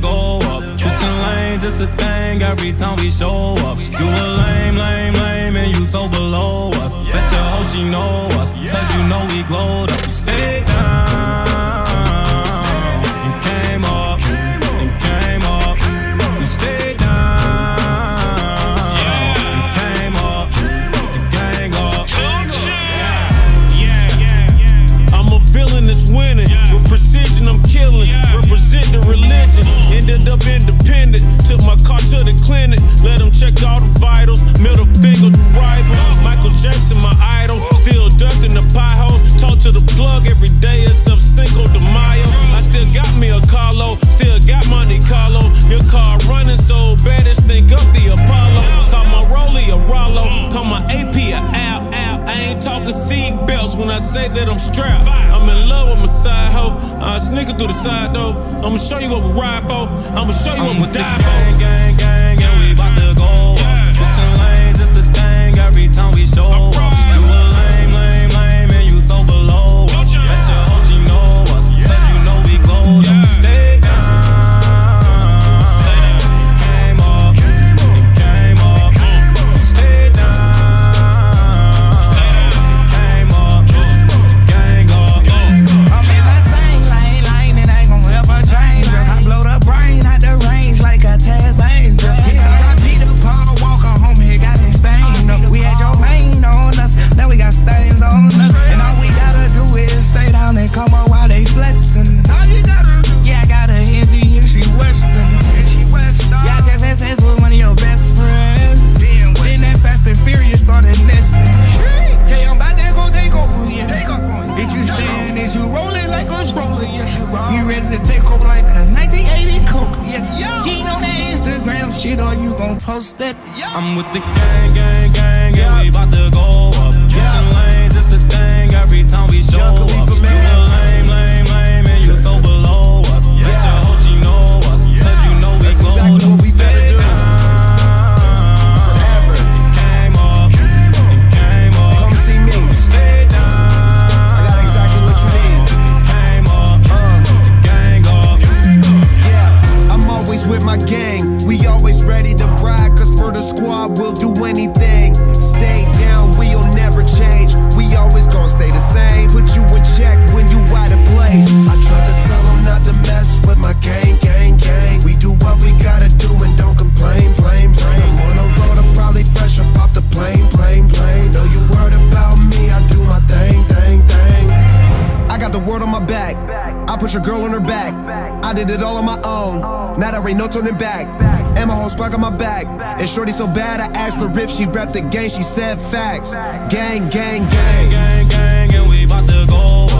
go up. Switching lanes, it's a thing every time we show up. You a lame, lame, lame, and you so below us. Bet your hoe she know us, cause you know we glowed up. We stayed down and came up, and came up. We stayed down and came up, the gang up. I'm a villain that's winning, with precision I'm killing. Represent the religion, ended up independent. Took my car to the clinic, let them check all the vitals. Middle finger to rival, Michael Jackson my idol. Still ducking the potholes, talk to the plug every day. It's up Cinco de Mayo. I still got me a Carlo, still got Monte Carlo. Your car running so bad it stink up the Apollo. Call my Rollie a Ralo, call my AP a Al. I ain't talking seat belts when I say that I'm strapped. I'm in love with my side hoe. I sneaking through the side though. I'ma show you what we ride for. I'ma show you what we die for. Gang, gang, gang, and we about to go up. Switching lanes, it's a thing every time we show up. You a lame, lame, lame, and you so below us. Bet your hoe she know us, cause you know we glowed up. Stay down, came up, it came up. Stay down, it came up, the gang up. I'm in my same lane, it ain't gon' ever change. I blow the brain out the range like a Taz Angel. He's a Peter Paul Walker, homie, he got his stain up. We had your mane on us, now we got stains on us. And all we gotta do is stay down and come up while they flexin'. Yeah, I got a Hindi and she Western. Yeah, I just had sex with one of your best friends. Then that Fast and Furious started nesting. Yeah, I'm about to go take over, yeah. Did you stand? Is you rolling like a stroller? Yes, you roll. You ready to take over like a 1980 Coke? Yes, he know that Instagram shit, or you gon' post that? I'm with the gang, gang, gang, and we about to go up. Switching lanes, it's a thing every time we show up. You a lame, lame, lame, and you so below us. Bet your hoe she know us, cause you know we glowed up. Stay down, came up, and came up. Come see me. Stay down, I got exactly what you need. Came up, the gang up. Yeah, I'm always with my gang. We always ready to ride, cause for the squad we'll do anything. Stay down, we'll never change. We always gon' stay the same. Put you in check when you out of place. I tried to tell them not to mess with my gang, gang, gang. We do what we gotta do and don't complain, blame, blame. I'm on a road, I'm probably fresh up off the plane, plane, plane. Know you worried about me, I do my thing, thing, thing. I got the world on my back, I put your girl on her back. I did it all on my own, now there ain't no turning back. And my whole squad on my back. And shorty so bad I asked her if she repped the gang, she said facts. Gang, gang, gang, gang, gang, gang, and we about to go up.